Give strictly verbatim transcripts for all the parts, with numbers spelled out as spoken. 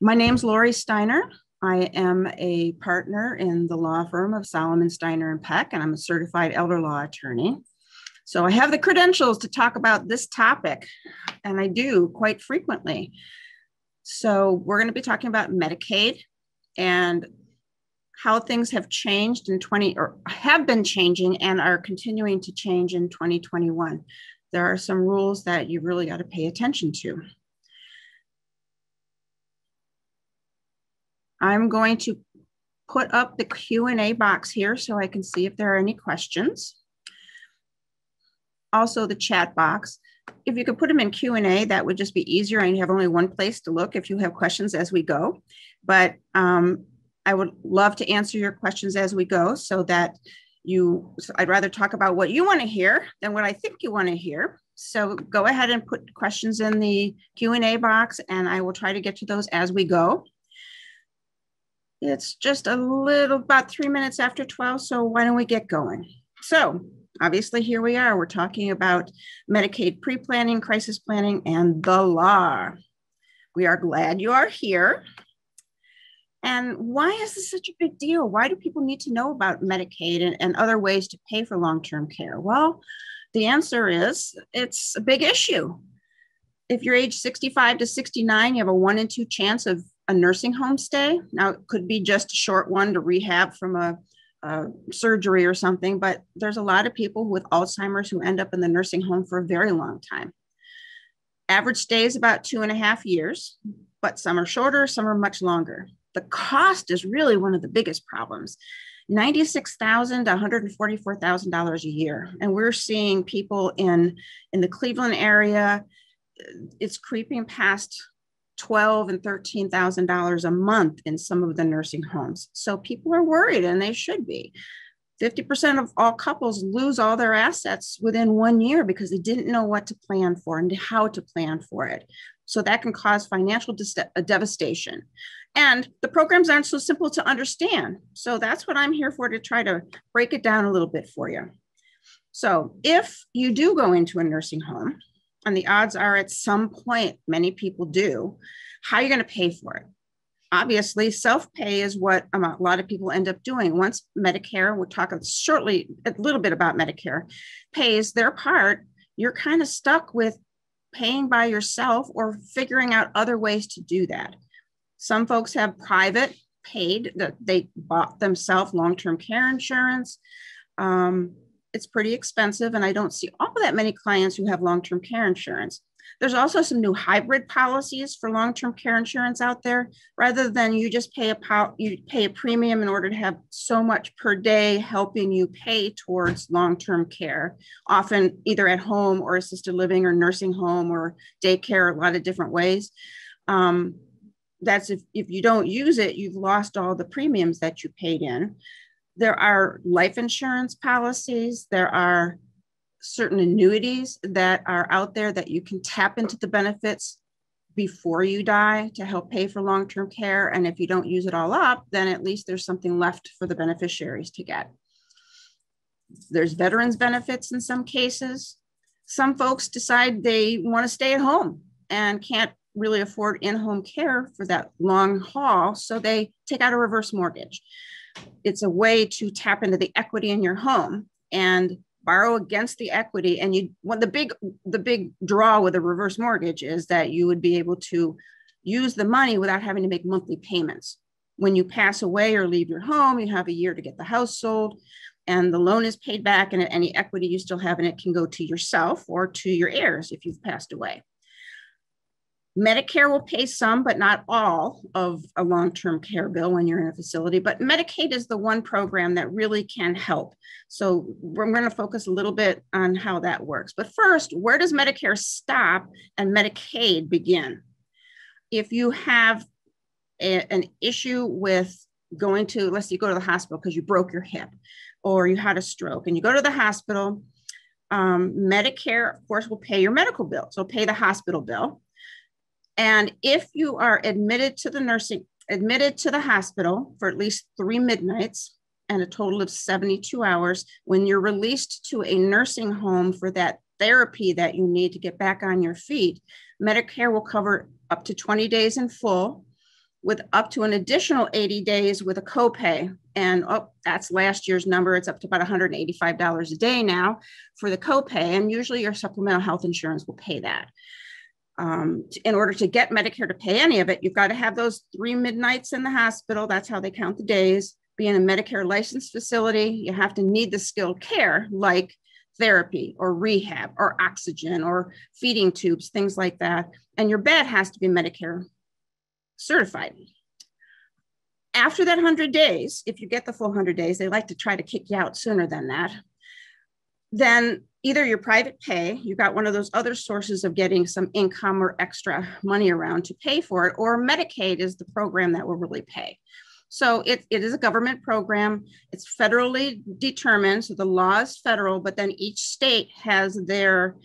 My name's Laurie Steiner. I am a partner in the law firm of Solomon, Steiner and Peck, and I'm a certified elder law attorney. So I have the credentials to talk about this topic, and I do quite frequently. So we're going to be talking about Medicaid and how things have changed in twenty or have been changing and are continuing to change in twenty twenty-one. There are some rules that you really got to pay attention to. I'm going to put up the Q and A box here so I can see if there are any questions. Also the chat box. If you could put them in Q and A, that would just be easier, and you have only one place to look if you have questions as we go. But um, I would love to answer your questions as we go, so that you, so I'd rather talk about what you want to hear than what I think you want to hear. So go ahead and put questions in the Q and A box, and I will try to get to those as we go. It's just a little, about three minutes after twelve, so why don't we get going? So obviously here we are, we're talking about Medicaid pre-planning, crisis planning, and the law. We are glad you are here. And why is this such a big deal? Why do people need to know about Medicaid and, and other ways to pay for long-term care? Well, the answer is it's a big issue. If you're age sixty-five to sixty-nine, you have a one in two chance of a nursing home stay. Now, it could be just a short one to rehab from a, a surgery or something, but there's a lot of people with Alzheimer's who end up in the nursing home for a very long time. Average stay is about two and a half years, but some are shorter, some are much longer. The cost is really one of the biggest problems, ninety-six thousand to one hundred forty-four thousand dollars a year. And we're seeing people in, in the Cleveland area, it's creeping past twelve thousand and thirteen thousand dollars a month in some of the nursing homes. So people are worried, and they should be. fifty percent of all couples lose all their assets within one year because they didn't know what to plan for and how to plan for it. So that can cause financial devastation. And the programs aren't so simple to understand. So that's what I'm here for, to try to break it down a little bit for you. So if you do go into a nursing home, and the odds are at some point, many people do, how are you going to pay for it? Obviously, self-pay is what a lot of people end up doing. Once Medicare, we'll talk shortly, a little bit about Medicare, pays their part, you're kind of stuck with paying by yourself or figuring out other ways to do that. Some folks have private paid, that they bought themselves long-term care insurance. Um, It's pretty expensive, and I don't see all that many clients who have long-term care insurance. There's also some new hybrid policies for long-term care insurance out there. Rather than you just pay a you pay a premium in order to have so much per day helping you pay towards long-term care, often either at home or assisted living or nursing home or daycare, a lot of different ways. Um, that's if, if you don't use it, you've lost all the premiums that you paid in. There are life insurance policies. There are certain annuities that are out there that you can tap into the benefits before you die to help pay for long-term care. And if you don't use it all up, then at least there's something left for the beneficiaries to get. There's veterans benefits in some cases. Some folks decide they want to stay at home and can't really afford in-home care for that long haul, so they take out a reverse mortgage. It's a way to tap into the equity in your home and borrow against the equity. And you, well, the big, the big draw with a reverse mortgage is that you would be able to use the money without having to make monthly payments. When you pass away or leave your home, you have a year to get the house sold, and the loan is paid back, and any equity you still have in it can go to yourself or to your heirs if you've passed away. Medicare will pay some, but not all, of a long-term care bill when you're in a facility, but Medicaid is the one program that really can help. So we're going to focus a little bit on how that works. But first, where does Medicare stop and Medicaid begin? If you have a, an issue with going to, let's say you go to the hospital because you broke your hip or you had a stroke and you go to the hospital, um, Medicare, of course, will pay your medical bill. So pay the hospital bill. And if you are admitted to the nursing, admitted to the hospital for at least three midnights and a total of seventy-two hours, when you're released to a nursing home for that therapy that you need to get back on your feet, Medicare will cover up to twenty days in full with up to an additional eighty days with a copay. And oh, that's last year's number. It's up to about one hundred eighty-five dollars a day now for the copay. And usually your supplemental health insurance will pay that. Um, in order to get Medicare to pay any of it, you've got to have those three midnights in the hospital. That's how they count the days. Be in a Medicare licensed facility. You have to need the skilled care like therapy or rehab or oxygen or feeding tubes, things like that. And your bed has to be Medicare certified. After that one hundred days, if you get the full one hundred days, they like to try to kick you out sooner than that. Then either your private pay, you've got one of those other sources of getting some income or extra money around to pay for it, or Medicaid is the program that will really pay. So it, it is a government program. It's federally determined, so the law is federal, but then each state has their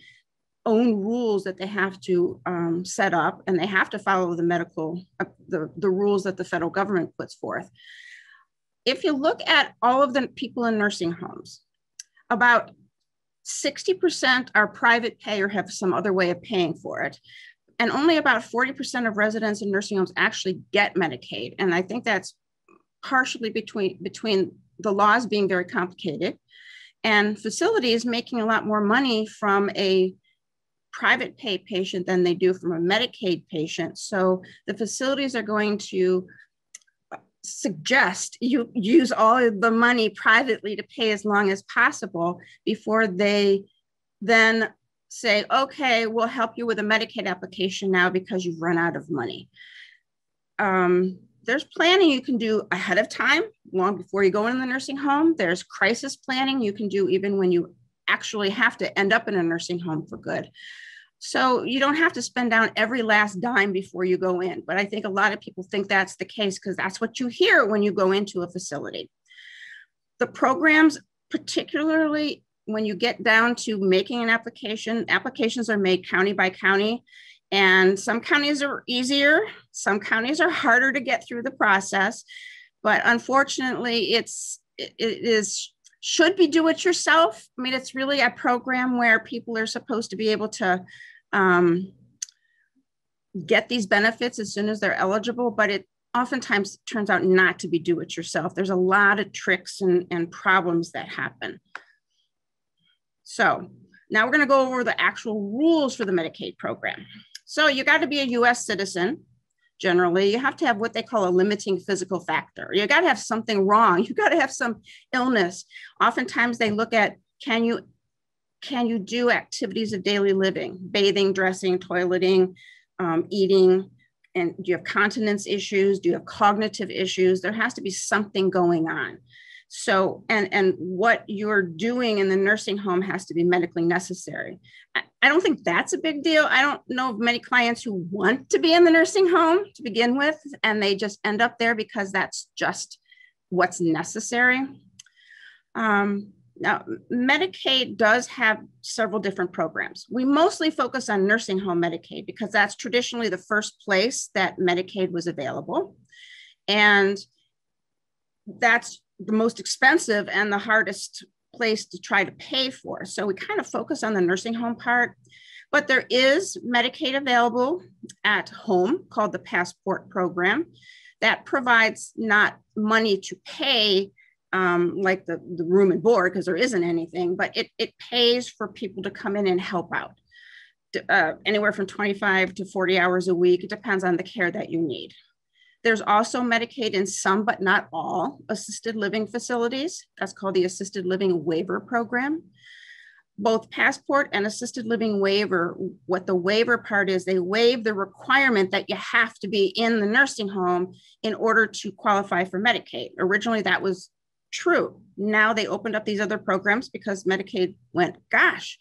own rules that they have to um, set up, and they have to follow the medical, uh, the, the rules that the federal government puts forth. If you look at all of the people in nursing homes, about sixty percent are private pay or have some other way of paying for it. And only about forty percent of residents in nursing homes actually get Medicaid. And I think that's partially between, between the laws being very complicated and facilities making a lot more money from a private pay patient than they do from a Medicaid patient. So the facilities are going to suggest you use all of the money privately to pay as long as possible before they then say, okay, we'll help you with a Medicaid application now because you've run out of money. Um, there's planning you can do ahead of time, long before you go in the nursing home. There's crisis planning you can do even when you actually have to end up in a nursing home for good. So you don't have to spend down every last dime before you go in. But I think a lot of people think that's the case because that's what you hear when you go into a facility. The programs, particularly when you get down to making an application, applications are made county by county. And some counties are easier. Some counties are harder to get through the process. But unfortunately, it's, it, it is should be do it yourself. I mean, it's really a program where people are supposed to be able to um, get these benefits as soon as they're eligible, but it oftentimes turns out not to be do it yourself. There's a lot of tricks and, and problems that happen. So now we're gonna go over the actual rules for the Medicaid program. So you gotta be a U S citizen. Generally, you have to have what they call a limiting physical factor. You got to have something wrong. You got to have some illness. Oftentimes they look at, can you, can you do activities of daily living, bathing, dressing, toileting, um, eating, and do you have continence issues? Do you have cognitive issues? There has to be something going on. So, and, and what you're doing in the nursing home has to be medically necessary. I, I don't think that's a big deal. I don't know of many clients who want to be in the nursing home to begin with, and they just end up there because that's just what's necessary. Um, now, Medicaid does have several different programs. We mostly focus on nursing home Medicaid because that's traditionally the first place that Medicaid was available. And that's the most expensive and the hardest place to try to pay for. So we kind of focus on the nursing home part, but there is Medicaid available at home called the Passport Program that provides not money to pay um, like the, the room and board, because there isn't anything, but it, it pays for people to come in and help out uh, anywhere from twenty-five to forty hours a week. It depends on the care that you need. There's also Medicaid in some, but not all, assisted living facilities. That's called the Assisted Living Waiver Program. Both Passport and Assisted Living Waiver, what the waiver part is, they waive the requirement that you have to be in the nursing home in order to qualify for Medicaid. Originally, that was true. Now they opened up these other programs because Medicaid went, gosh,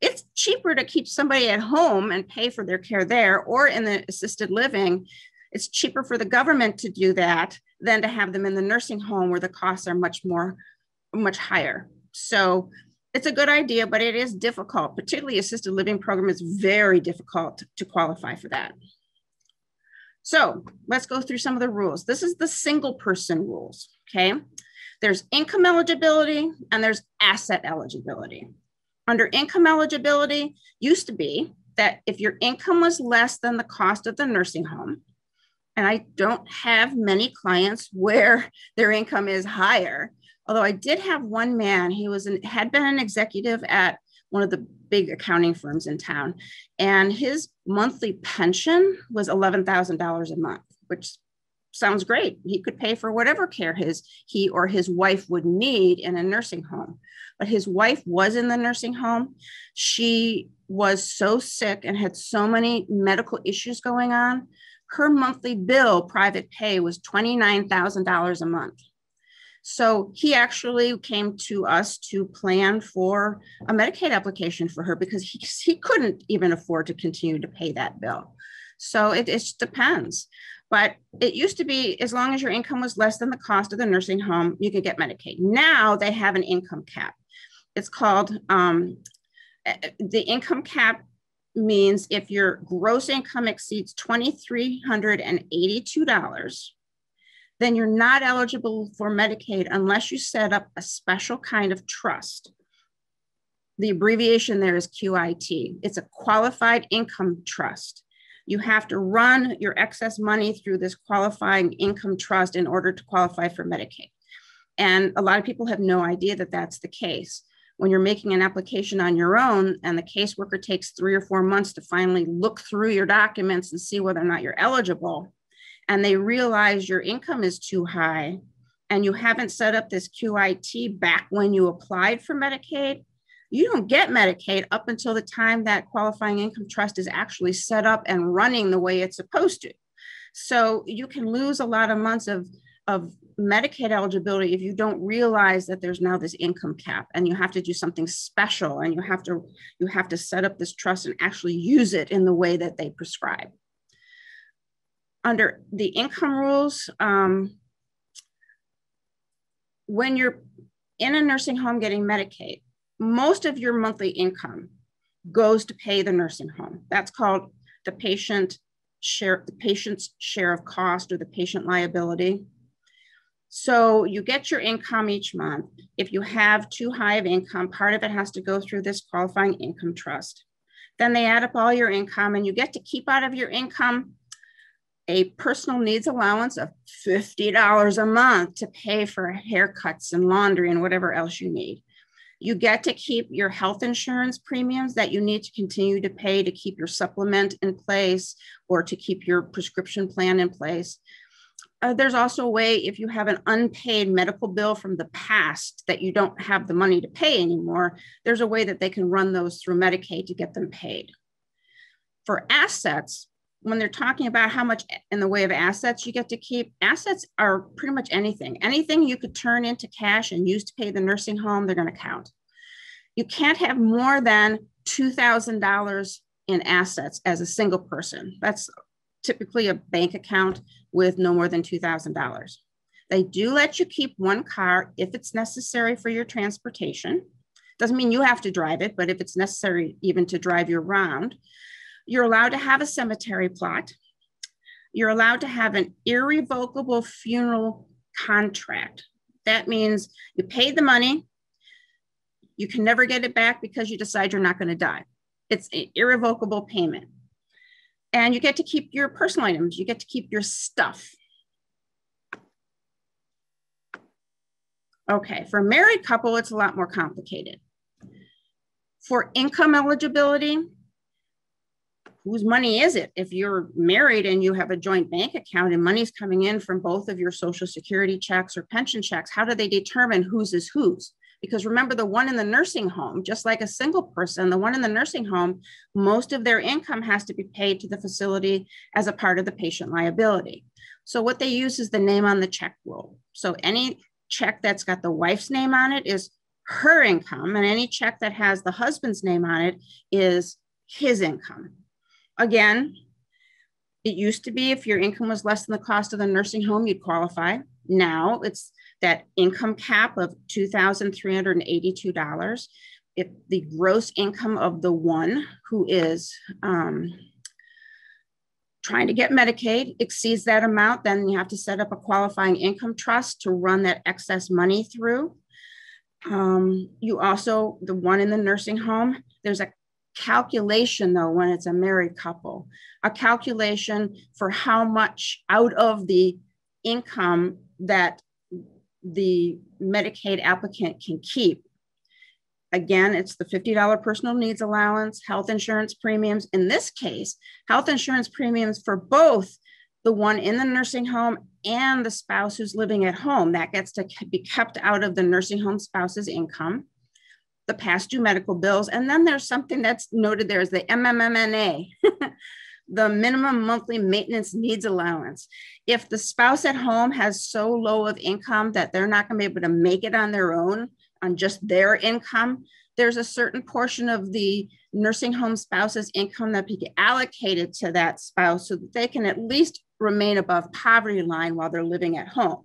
it's cheaper to keep somebody at home and pay for their care there or in the assisted living. It's cheaper for the government to do that than to have them in the nursing home where the costs are much more, much higher. So it's a good idea, but it is difficult, particularly assisted living program is very difficult to qualify for that. So let's go through some of the rules. This is the single person rules, okay? There's income eligibility and there's asset eligibility. Under income eligibility, used to be that if your income was less than the cost of the nursing home, And I don't have many clients where their income is higher. Although I did have one man, he was an, had been an executive at one of the big accounting firms in town. And his monthly pension was eleven thousand dollars a month, which sounds great. He could pay for whatever care his he or his wife would need in a nursing home. But his wife was in the nursing home. She was so sick and had so many medical issues going on. Her monthly bill, private pay, was twenty-nine thousand dollars a month. So he actually came to us to plan for a Medicaid application for her because he, he couldn't even afford to continue to pay that bill. So it, it depends. But it used to be as long as your income was less than the cost of the nursing home, you could get Medicaid. Now they have an income cap. It's called, um, the income cap means if your gross income exceeds two thousand three hundred eighty-two dollars, then you're not eligible for Medicaid unless you set up a special kind of trust. The abbreviation there is Q I T. It's a qualified income trust. You have to run your excess money through this qualifying income trust in order to qualify for Medicaid. And a lot of people have no idea that that's the case. When you're making an application on your own and the caseworker takes three or four months to finally look through your documents and see whether or not you're eligible, and they realize your income is too high and you haven't set up this Q I T back when you applied for Medicaid, you don't get Medicaid up until the time that qualifying income trust is actually set up and running the way it's supposed to. So you can lose a lot of months of, of Medicaid eligibility if you don't realize that there's now this income cap and you have to do something special and you have to, you have to set up this trust and actually use it in the way that they prescribe. Under the income rules, um, when you're in a nursing home getting Medicaid, most of your monthly income goes to pay the nursing home. That's called the patient share, the patient's share of cost or the patient liability. So you get your income each month. If you have too high of income, part of it has to go through this qualifying income trust. Then they add up all your income and you get to keep out of your income a personal needs allowance of fifty dollars a month to pay for haircuts and laundry and whatever else you need. You get to keep your health insurance premiums that you need to continue to pay to keep your supplement in place or to keep your prescription plan in place. Uh, there's also a way if you have an unpaid medical bill from the past that you don't have the money to pay anymore, there's a way that they can run those through Medicaid to get them paid. For assets, when they're talking about how much in the way of assets you get to keep, assets are pretty much anything. Anything you could turn into cash and use to pay the nursing home, they're going to count. You can't have more than two thousand dollars in assets as a single person. That's typically a bank account with no more than two thousand dollars. They do let you keep one car if it's necessary for your transportation. Doesn't mean you have to drive it, but if it's necessary even to drive you around. You're allowed to have a cemetery plot. You're allowed to have an irrevocable funeral contract. That means you paid the money. You can never get it back because you decide you're not going to die. It's an irrevocable payment. And you get to keep your personal items. You get to keep your stuff. Okay, for a married couple, it's a lot more complicated. For income eligibility, whose money is it? If you're married and you have a joint bank account and money's coming in from both of your Social Security checks or pension checks, how do they determine whose is whose? Because remember, the one in the nursing home, just like a single person, the one in the nursing home, most of their income has to be paid to the facility as a part of the patient liability. So what they use is the name on the check rule. So any check that's got the wife's name on it is her income, and any check that has the husband's name on it is his income. Again, it used to be if your income was less than the cost of the nursing home, you'd qualify. Now it's that income cap of two thousand three hundred eighty-two dollars. If the gross income of the one who is um, trying to get Medicaid exceeds that amount, then you have to set up a qualifying income trust to run that excess money through. Um, you also, the one in the nursing home, there's a calculation, though, when it's a married couple, a calculation for how much out of the income that the Medicaid applicant can keep. Again, it's the fifty dollar personal needs allowance, health insurance premiums. In this case, health insurance premiums for both the one in the nursing home and the spouse who's living at home. That gets to be kept out of the nursing home spouse's income, the past due medical bills. And then there's something that's noted there is the M M M N A, the minimum monthly maintenance needs allowance. If the spouse at home has so low of income that they're not gonna be able to make it on their own, on just their income, there's a certain portion of the nursing home spouse's income that be allocated to that spouse so that they can at least remain above poverty line while they're living at home.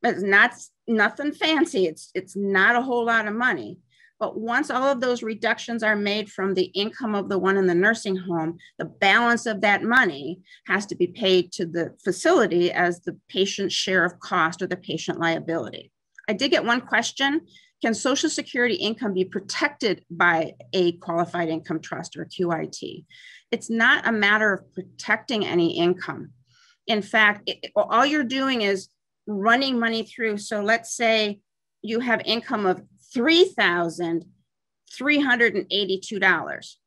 But it's not nothing fancy. It's, it's not a whole lot of money. But once all of those reductions are made from the income of the one in the nursing home, the balance of that money has to be paid to the facility as the patient's share of cost or the patient liability. I did get one question. Can Social Security income be protected by a qualified income trust or Q I T? It's not a matter of protecting any income. In fact, it, all you're doing is running money through. So let's say you have income of three thousand three hundred eighty-two dollars.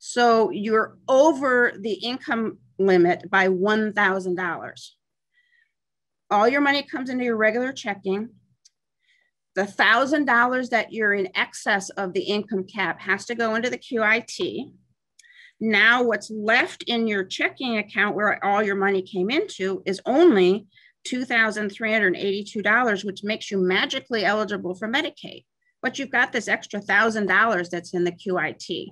So you're over the income limit by one thousand dollars. All your money comes into your regular checking. The one thousand dollars that you're in excess of the income cap has to go into the Q I T. Now what's left in your checking account where all your money came into is only two thousand three hundred eighty-two dollars, which makes you magically eligible for Medicaid. But you've got this extra one thousand dollars that's in the Q I T.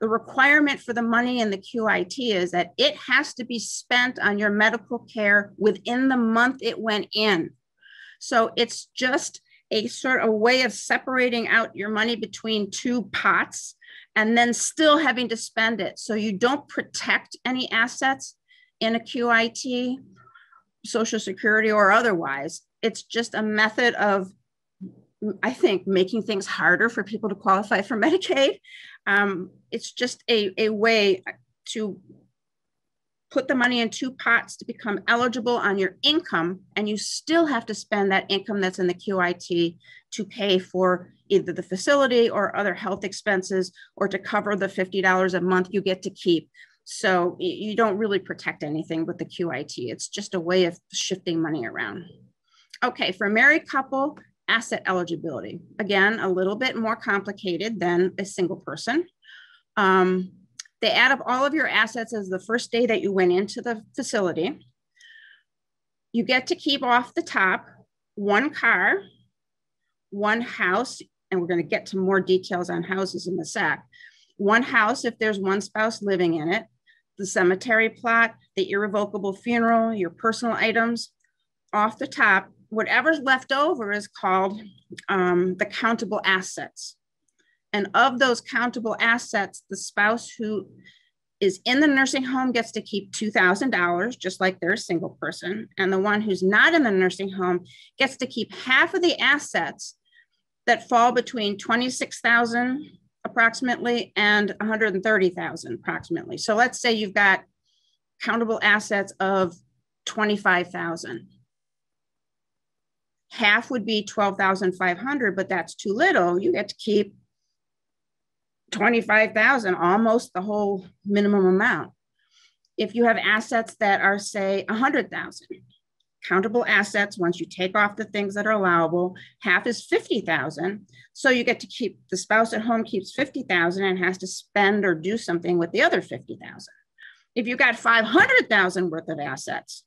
The requirement for the money in the Q I T is that it has to be spent on your medical care within the month it went in. So it's just a sort of way of separating out your money between two pots and then still having to spend it. So you don't protect any assets in a Q I T, Social Security, or otherwise. It's just a method of, I think, making things harder for people to qualify for Medicaid. Um, it's just a, a way to put the money in two pots to become eligible on your income, and you still have to spend that income that's in the Q I T to pay for either the facility or other health expenses or to cover the fifty dollars a month you get to keep. So you don't really protect anything with the Q I T. It's just a way of shifting money around. Okay, for a married couple, asset eligibility. Again, a little bit more complicated than a single person. Um, They add up all of your assets as the first day that you went into the facility. You get to keep off the top one car, one house, and we're going to get to more details on houses in a sec. One house if there's one spouse living in it, the cemetery plot, the irrevocable funeral, your personal items. Off the top, whatever's left over is called um, the countable assets. And of those countable assets, the spouse who is in the nursing home gets to keep two thousand dollars, just like they're a single person. And the one who's not in the nursing home gets to keep half of the assets that fall between twenty-six thousand dollars approximately and one hundred thirty thousand dollars approximately. So let's say you've got countable assets of twenty-five thousand dollars. Half would be twelve thousand five hundred dollars, but that's too little. You get to keep twenty-five thousand dollars, almost the whole minimum amount. If you have assets that are, say, one hundred thousand dollars, countable assets, once you take off the things that are allowable, half is fifty thousand dollars. So you get to keep, the spouse at home keeps fifty thousand dollars and has to spend or do something with the other fifty thousand dollars. If you've got five hundred thousand dollars worth of assets,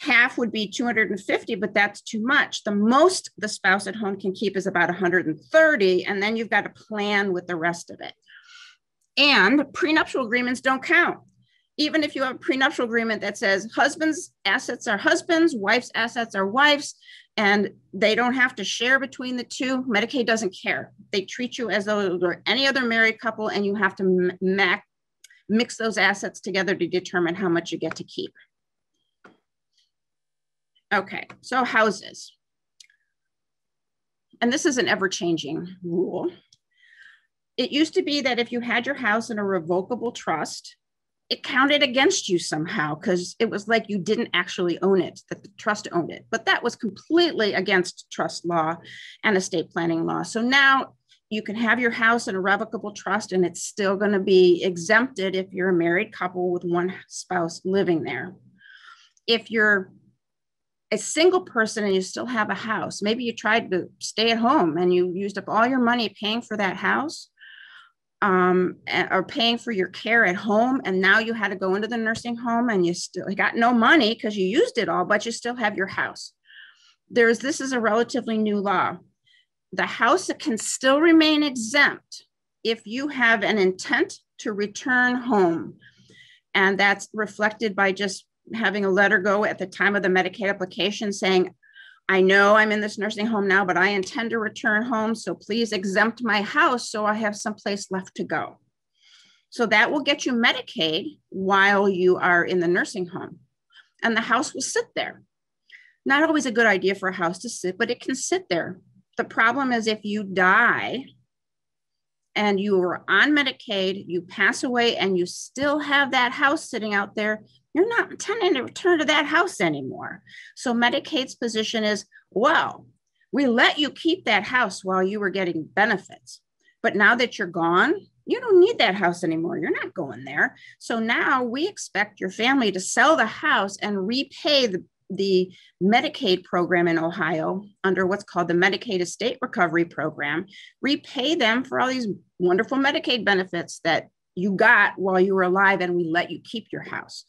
half would be two hundred fifty, but that's too much. The most the spouse at home can keep is about one hundred thirty, and then you've got to plan with the rest of it. And prenuptial agreements don't count. Even if you have a prenuptial agreement that says husband's assets are husband's, wife's assets are wife's, and they don't have to share between the two, Medicaid doesn't care. They treat you as though they're any other married couple, and you have to mix those assets together to determine how much you get to keep. Okay, so houses. And this is an ever-changing rule. it used to be that if you had your house in a revocable trust, it counted against you somehow because it was like you didn't actually own it, that the trust owned it. But that was completely against trust law and estate planning law. So now you can have your house in a revocable trust and it's still going to be exempted if you're a married couple with one spouse living there. If you're a single person and you still have a house, maybe you tried to stay at home and you used up all your money paying for that house, um, or paying for your care at home, and now you had to go into the nursing home and you still got no money because you used it all, but you still have your house. There's, this is a relatively new law. The house can still remain exempt if you have an intent to return home. And that's reflected by just having a letter go at the time of the Medicaid application saying, I know I'm in this nursing home now, but I intend to return home. So please exempt my house so I have some place left to go. So that will get you Medicaid while you are in the nursing home. And the house will sit there. Not always a good idea for a house to sit, but it can sit there. The problem is if you die and you were on Medicaid, you pass away and you still have that house sitting out there, you're not intending to return to that house anymore. So Medicaid's position is, well, we let you keep that house while you were getting benefits, but now that you're gone, you don't need that house anymore. You're not going there. So now we expect your family to sell the house and repay the the Medicaid program in Ohio under what's called the Medicaid Estate Recovery Program, repay them for all these wonderful Medicaid benefits that you got while you were alive and we let you keep your house.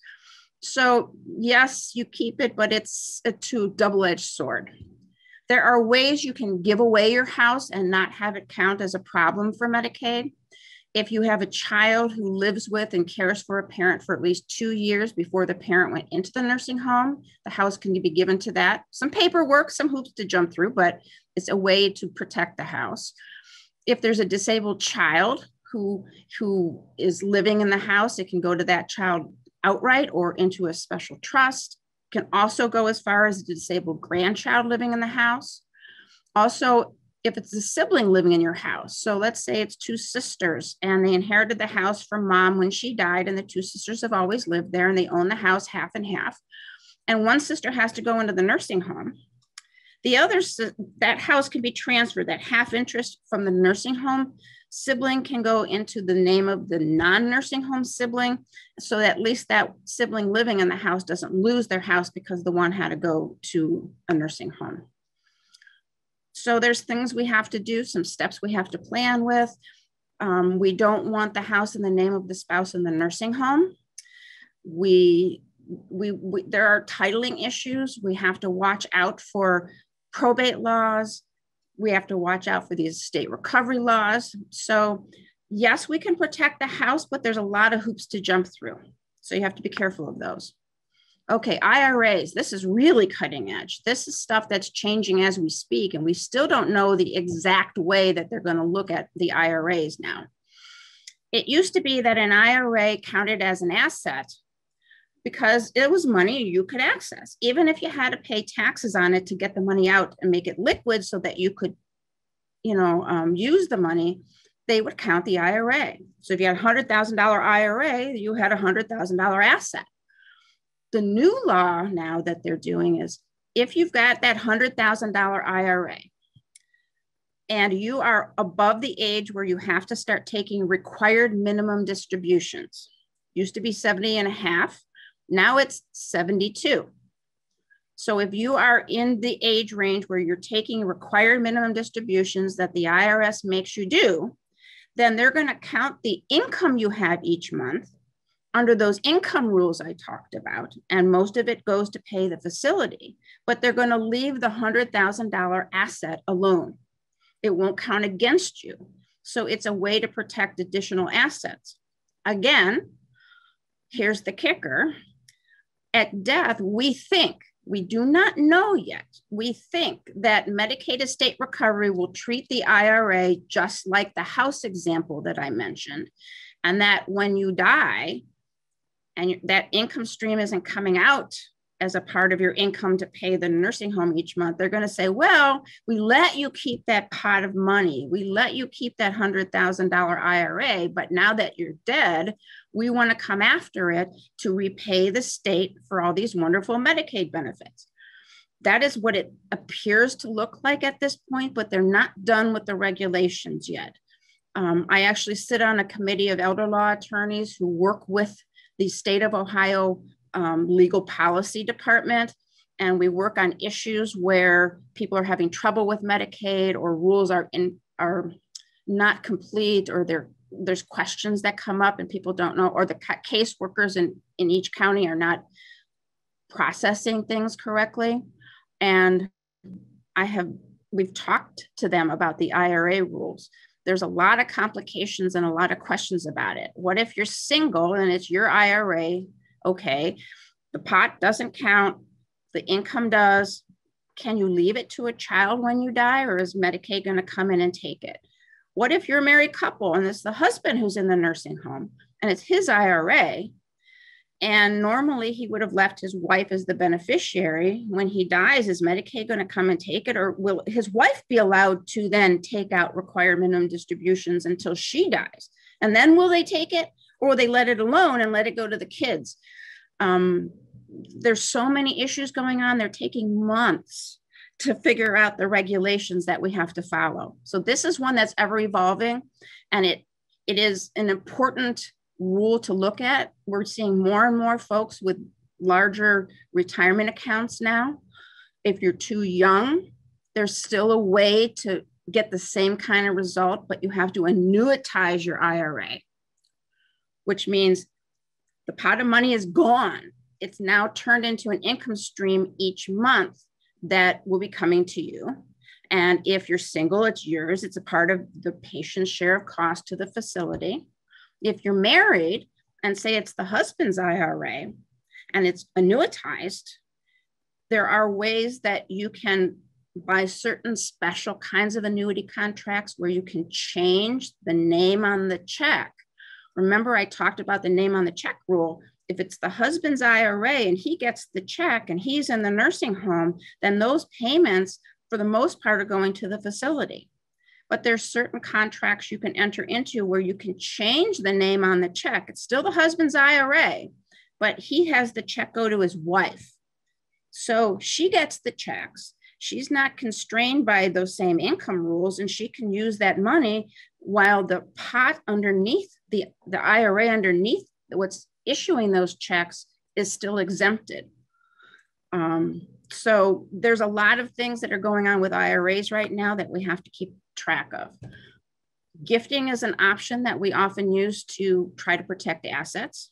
So yes, you keep it, but it's a two double-edged sword. There are ways you can give away your house and not have it count as a problem for Medicaid. If you have a child who lives with and cares for a parent for at least two years before the parent went into the nursing home, the house can be given to that. Some paperwork, some hoops to jump through, but it's a way to protect the house. If there's a disabled child who, who is living in the house, it can go to that child outright or into a special trust. It can also go as far as a disabled grandchild living in the house. Also, if it's a sibling living in your house, so let's say it's two sisters and they inherited the house from mom when she died and the two sisters have always lived there and they own the house half and half, and one sister has to go into the nursing home, the other, that house can be transferred, that half interest from the nursing home sibling can go into the name of the non-nursing home sibling, so that at least that sibling living in the house doesn't lose their house because the one had to go to a nursing home. So there's things we have to do, some steps we have to plan with. Um, we don't want the house in the name of the spouse in the nursing home. We, we, we, there are titling issues. We have to watch out for probate laws. We have to watch out for these estate recovery laws. So yes, we can protect the house, but there's a lot of hoops to jump through. So you have to be careful of those. Okay, I R As, this is really cutting edge. This is stuff that's changing as we speak, and we still don't know the exact way that they're going to look at the I R As now. It used to be that an I R A counted as an asset because it was money you could access, even if you had to pay taxes on it to get the money out and make it liquid so that you could, you know, um, use the money. They would count the I R A. So if you had a one hundred thousand dollar I R A, you had a one hundred thousand dollar asset. The new law now that they're doing is if you've got that one hundred thousand dollar I R A and you are above the age where you have to start taking required minimum distributions, used to be seventy and a half, now it's seventy-two. So if you are in the age range where you're taking required minimum distributions that the I R S makes you do, then they're going to count the income you had each month under those income rules I talked about, and most of it goes to pay the facility, but they're gonna leave the one hundred thousand dollar asset alone. It won't count against you. So it's a way to protect additional assets. Again, here's the kicker. At death, we think, we do not know yet, we think that Medicaid estate recovery will treat the I R A just like the house example that I mentioned, and that when you die, and that income stream isn't coming out as a part of your income to pay the nursing home each month, they're going to say, well, we let you keep that pot of money. We let you keep that one hundred thousand dollar I R A, but now that you're dead, we want to come after it to repay the state for all these wonderful Medicaid benefits. That is what it appears to look like at this point, but they're not done with the regulations yet. Um, I actually sit on a committee of elder law attorneys who work with the state of Ohio Um, legal policy department, and we work on issues where people are having trouble with Medicaid or rules are in are not complete, or there there's questions that come up and people don't know, or the caseworkers in in each county are not processing things correctly. And I have we've talked to them about the I R A rules. There's a lot of complications and a lot of questions about it. What if you're single and it's your I R A? Okay, the pot doesn't count, the income does. Can you leave it to a child when you die, or is Medicaid going to come in and take it? What if you're a married couple and it's the husband who's in the nursing home and it's his I R A, and normally he would have left his wife as the beneficiary? When he dies, is Medicaid going to come and take it, or will his wife be allowed to then take out required minimum distributions until she dies? And then will they take it? Or they let it alone and let it go to the kids. Um, there's so many issues going on. They're taking months to figure out the regulations that we have to follow. So this is one that's ever evolving, and it it is an important rule to look at. We're seeing more and more folks with larger retirement accounts now. If you're too young, there's still a way to get the same kind of result, but you have to annuitize your I R A, which means the pot of money is gone. It's now turned into an income stream each month that will be coming to you. And if you're single, it's yours. It's a part of the patient's share of cost to the facility. If you're married and say it's the husband's I R A and it's annuitized, there are ways that you can buy certain special kinds of annuity contracts where you can change the name on the check. Remember, I talked about the name on the check rule. If it's the husband's I R A and he gets the check and he's in the nursing home, then those payments for the most part are going to the facility. But there's certain contracts you can enter into where you can change the name on the check. It's still the husband's I R A, but he has the check go to his wife. So she gets the checks. She's not constrained by those same income rules, and she can use that money while the pot underneath the, the I R A underneath what's issuing those checks is still exempted. Um, so there's a lot of things that are going on with I R As right now that we have to keep track of. Gifting is an option that we often use to try to protect assets.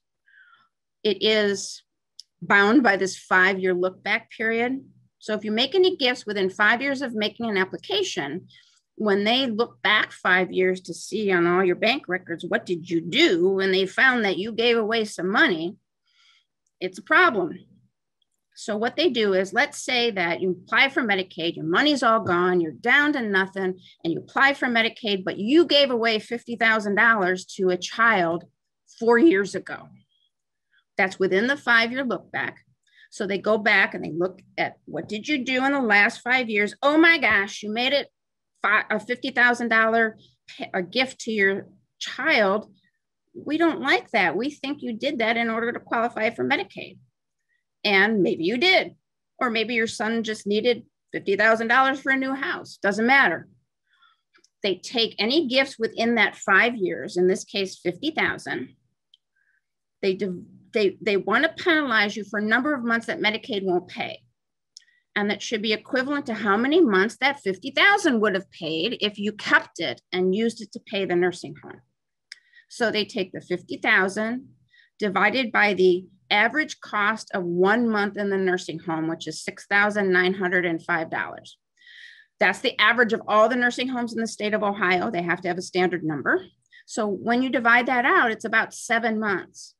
It is bound by this five-year look-back period. So if you make any gifts within five years of making an application, when they look back five years to see on all your bank records, what did you do when they found that you gave away some money, it's a problem. So what they do is, let's say that you apply for Medicaid, your money's all gone, you're down to nothing, and you apply for Medicaid, but you gave away fifty thousand dollars to a child four years ago. That's within the five-year look back. So they go back and they look at, what did you do in the last five years? Oh my gosh, you made it a fifty thousand dollar gift to your child. We don't like that. We think you did that in order to qualify for Medicaid. And maybe you did, or maybe your son just needed fifty thousand dollars for a new house, doesn't matter. They take any gifts within that five years, in this case, fifty thousand. They, they, they want to penalize you for a number of months that Medicaid won't pay. And that should be equivalent to how many months that fifty thousand dollars would have paid if you kept it and used it to pay the nursing home. So they take the fifty thousand dollars divided by the average cost of one month in the nursing home, which is six thousand nine hundred five dollars. That's the average of all the nursing homes in the state of Ohio. They have to have a standard number. So when you divide that out, it's about seven months.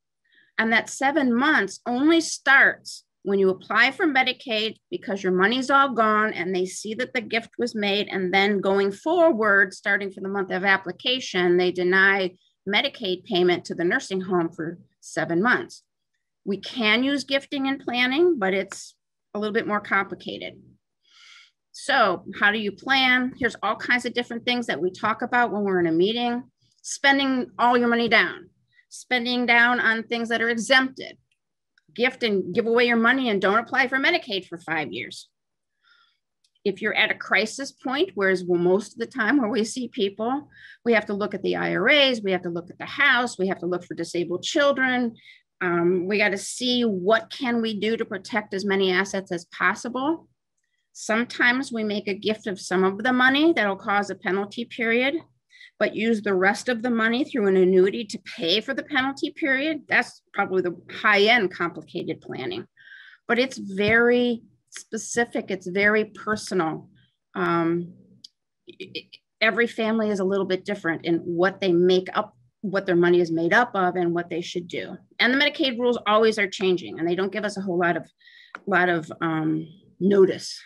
And that seven months only starts when you apply for Medicaid, because your money's all gone and they see that the gift was made, and then going forward, starting from the month of application, they deny Medicaid payment to the nursing home for seven months. We can use gifting and planning, but it's a little bit more complicated. So how do you plan? Here's all kinds of different things that we talk about when we're in a meeting. Spending all your money down, spending down on things that are exempted, gift and give away your money and don't apply for Medicaid for five years. If you're at a crisis point, whereas well, most of the time where we see people, we have to look at the I R As, we have to look at the house, we have to look for disabled children. Um, we got to see what can we do to protect as many assets as possible. Sometimes we make a gift of some of the money that'll cause a penalty period, but use the rest of the money through an annuity to pay for the penalty period. That's probably the high-end complicated planning, but it's very specific. It's very personal. Um, it, every family is a little bit different in what they make up, what their money is made up of and what they should do. And the Medicaid rules always are changing and they don't give us a whole lot of, lot of um, notice.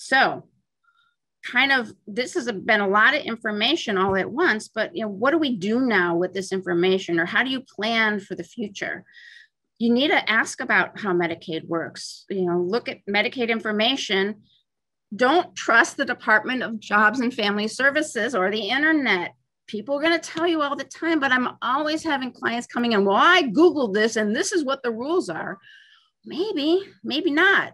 So kind of, this has been a lot of information all at once, but you know, what do we do now with this information or how do you plan for the future? You need to ask about how Medicaid works. You know, look at Medicaid information. Don't trust the Department of Jobs and Family Services or the internet. People are going to tell you all the time, but I'm always having clients coming in, well, I Googled this and this is what the rules are. Maybe, maybe not.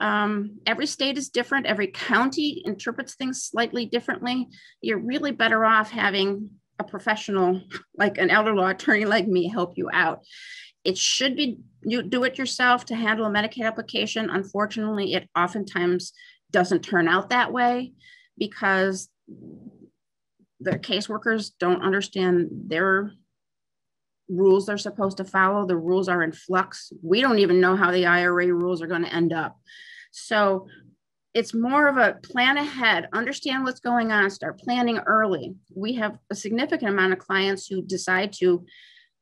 Um, every state is different. Every county interprets things slightly differently. You're really better off having a professional, like an elder law attorney like me, help you out. It should be you do it yourself to handle a Medicaid application. Unfortunately, it oftentimes doesn't turn out that way because the caseworkers don't understand their rules they're supposed to follow. The rules are in flux. We don't even know how the I R A rules are going to end up. So it's more of a plan ahead, understand what's going on, start planning early. We have a significant amount of clients who decide to,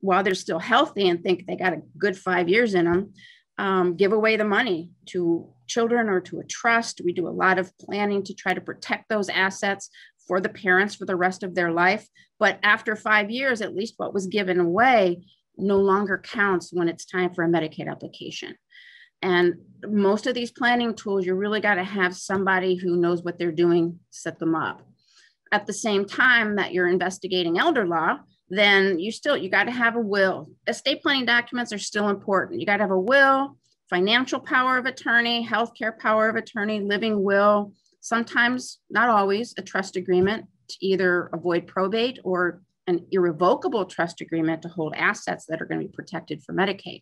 while they're still healthy and think they got a good five years in them, um, give away the money to children or to a trust. We do a lot of planning to try to protect those assets for the parents for the rest of their life. But after five years, at least what was given away no longer counts when it's time for a Medicaid application. And most of these planning tools, you really got to have somebody who knows what they're doing, set them up. At the same time that you're investigating elder law, then you still, you got to have a will. Estate planning documents are still important. You got to have a will, financial power of attorney, healthcare power of attorney, living will, sometimes, not always, a trust agreement to either avoid probate or an irrevocable trust agreement to hold assets that are going to be protected for Medicaid.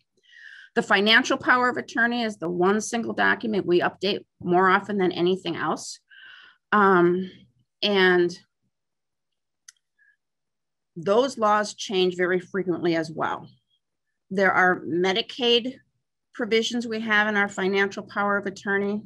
The financial power of attorney is the one single document we update more often than anything else. Um, and those laws change very frequently as well. There are Medicaid provisions we have in our financial power of attorney.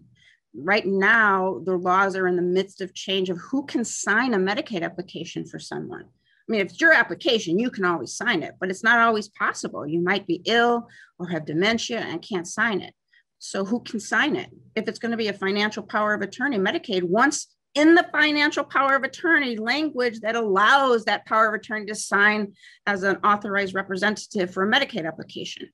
Right now, the laws are in the midst of change of who can sign a Medicaid application for someone. I mean, if it's your application, you can always sign it, but it's not always possible. You might be ill or have dementia and can't sign it. So who can sign it? If it's going to be a financial power of attorney, Medicaid wants in the financial power of attorney language that allows that power of attorney to sign as an authorized representative for a Medicaid application.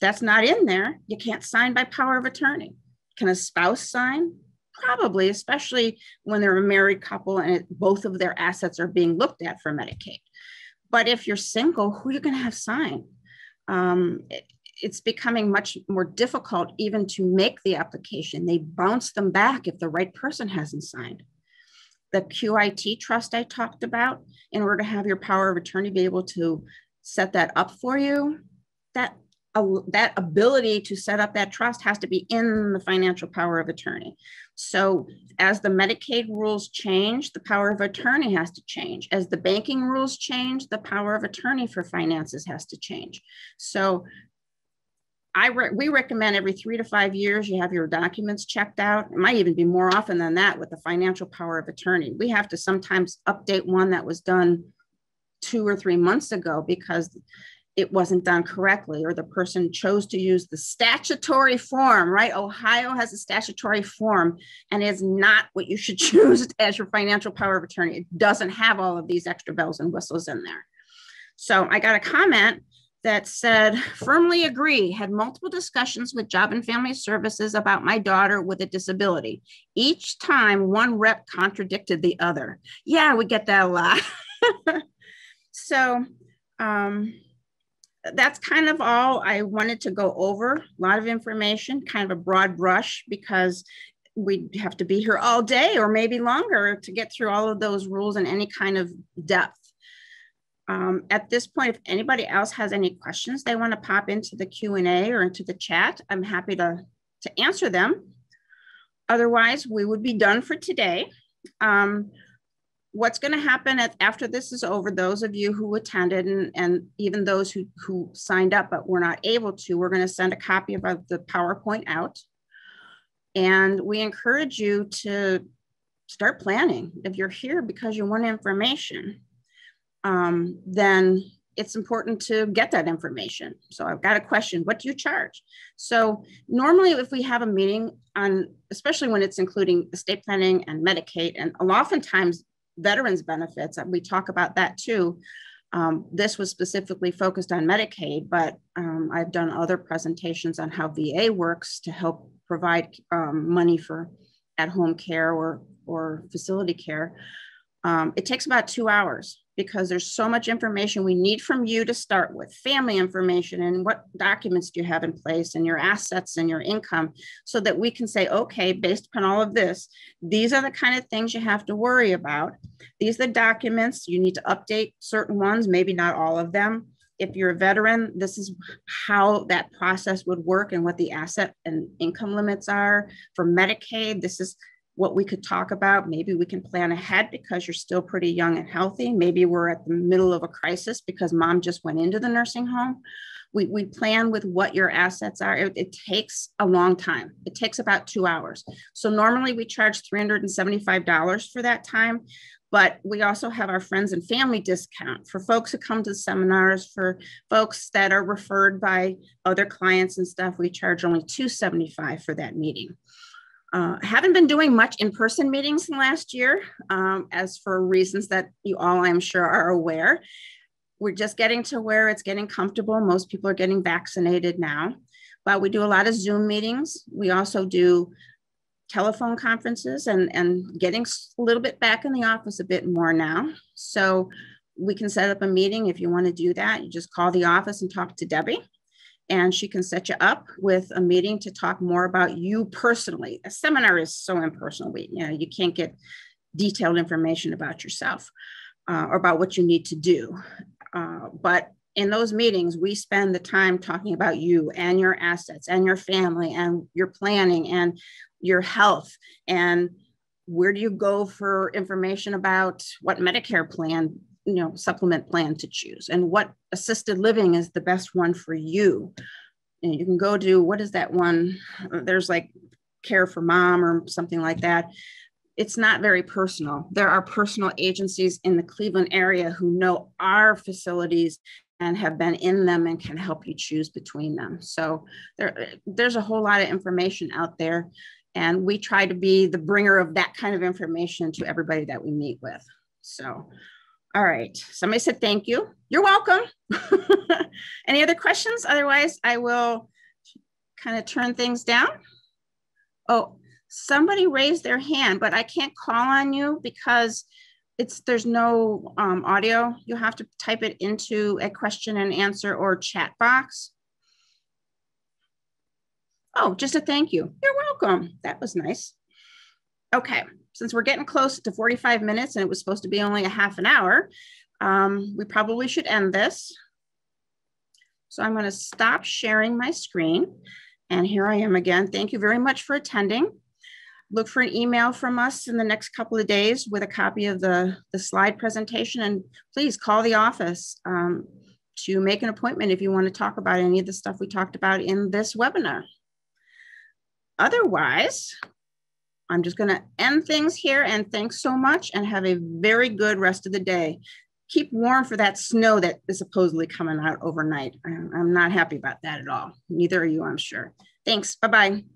That's not in there. You can't sign by power of attorney. Can a spouse sign? Probably, especially when they're a married couple and it, both of their assets are being looked at for Medicaid. But if you're single, who are you going to have sign? Um, it, it's becoming much more difficult even to make the application. They bounce them back if the right person hasn't signed. The Q I T trust I talked about, in order to have your power of attorney be able to set that up for you, that Uh, that ability to set up that trust has to be in the financial power of attorney. So as the Medicaid rules change, the power of attorney has to change. As the banking rules change, the power of attorney for finances has to change. So I re we recommend every three to five years, you have your documents checked out. It might even be more often than that with the financial power of attorney. We have to sometimes update one that was done two or three months ago because it wasn't done correctly, or the person chose to use the statutory form, right? Ohio has a statutory form and is not what you should choose as your financial power of attorney. It doesn't have all of these extra bells and whistles in there. So I got a comment that said, firmly agree, had multiple discussions with Job and Family Services about my daughter with a disability. Each time one rep contradicted the other. Yeah, we get that a lot. So um, that's kind of all I wanted to go over. A lot of information, kind of a broad brush, because we'd have to be here all day or maybe longer to get through all of those rules in any kind of depth. Um, at this point, if anybody else has any questions they want to pop into the Q and A or into the chat, I'm happy to, to answer them. Otherwise, we would be done for today. Um, what's going to happen at, after this is over, those of you who attended and, and even those who, who signed up but were not able to, we're going to send a copy of the PowerPoint out. And we encourage you to start planning. If you're here because you want information, Um, then it's important to get that information. So I've got a question, what do you charge? So normally if we have a meeting on, especially when it's including estate planning and Medicaid and oftentimes veterans benefits, we talk about that too. Um, this was specifically focused on Medicaid, but um, I've done other presentations on how V A works to help provide um, money for at-home care or, or facility care. Um, it takes about two hours. Because there's so much information we need from you to start with, family information and what documents do you have in place and your assets and your income, so that we can say, okay, based upon all of this, these are the kind of things you have to worry about. These are the documents, you need to update certain ones, maybe not all of them. If you're a veteran, this is how that process would work and what the asset and income limits are. For Medicaid, this is what we could talk about. Maybe we can plan ahead because you're still pretty young and healthy. Maybe we're at the middle of a crisis because mom just went into the nursing home. We, we plan with what your assets are. It, it takes a long time. It takes about two hours. So normally we charge three hundred seventy-five dollars for that time, but we also have our friends and family discount for folks who come to the seminars, for folks that are referred by other clients and stuff. We charge only two hundred seventy-five dollars for that meeting. Uh, haven't been doing much in-person meetings in the last year, um, as for reasons that you all, I'm sure, are aware. We're just getting to where it's getting comfortable. Most people are getting vaccinated now, but we do a lot of Zoom meetings. We also do telephone conferences and, and getting a little bit back in the office a bit more now. So we can set up a meeting if you want to do that. You just call the office and talk to Debbie. And she can set you up with a meeting to talk more about you personally. A seminar is so impersonal. We, you know, you can't get detailed information about yourself uh, or about what you need to do. Uh, but in those meetings, we spend the time talking about you and your assets and your family and your planning and your health. And where do you go for information about what Medicare plan, you know, supplement plan to choose, and what assisted living is the best one for you. And you can go to, what is that one? There's like Care for Mom or something like that. It's not very personal. There are personal agencies in the Cleveland area who know our facilities and have been in them and can help you choose between them. So there, there's a whole lot of information out there. And we try to be the bringer of that kind of information to everybody that we meet with. So, all right, somebody said thank you. You're welcome. Any other questions? Otherwise, I will kind of turn things down. Oh, somebody raised their hand, but I can't call on you because it's there's no um, audio. You have to type it into a question and answer or chat box. Oh, just a thank you. You're welcome. That was nice. Okay. Since we're getting close to forty-five minutes and it was supposed to be only a half an hour, um, we probably should end this. So I'm going to stop sharing my screen. And here I am again. Thank you very much for attending. Look for an email from us in the next couple of days with a copy of the, the slide presentation. And please call the office um, to make an appointment if you want to talk about any of the stuff we talked about in this webinar. Otherwise, I'm just going to end things here, and thanks so much and have a very good rest of the day. Keep warm for that snow that is supposedly coming out overnight. I'm not happy about that at all. Neither are you, I'm sure. Thanks. Bye-bye.